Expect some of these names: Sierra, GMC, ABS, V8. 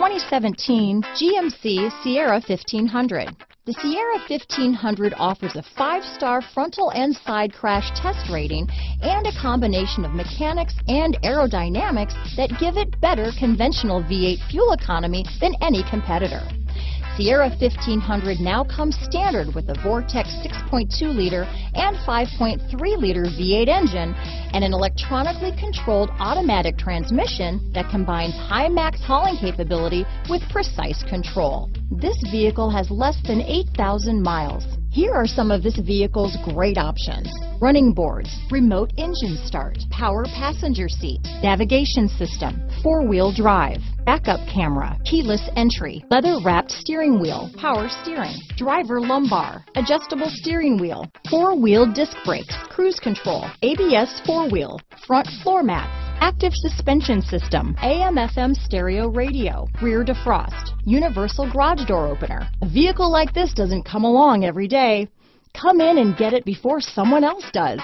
2017 GMC Sierra 1500. The Sierra 1500 offers a 5-star frontal and side crash test rating and a combination of mechanics and aerodynamics that give it better conventional V8 fuel economy than any competitor. Sierra 1500 now comes standard with a Vortex 6.2-liter and 5.3-liter V8 engine and an electronically controlled automatic transmission that combines high max hauling capability with precise control. This vehicle has less than 8,000 miles. Here are some of this vehicle's great options: running boards, remote engine start, power passenger seat, navigation system, four-wheel drive, backup camera, keyless entry, leather-wrapped steering wheel, power steering, driver lumbar, adjustable steering wheel, four-wheel disc brakes, cruise control, ABS four-wheel, front floor mats, active suspension system, AM/FM stereo radio, rear defrost, universal garage door opener. A vehicle like this doesn't come along every day. Come in and get it before someone else does.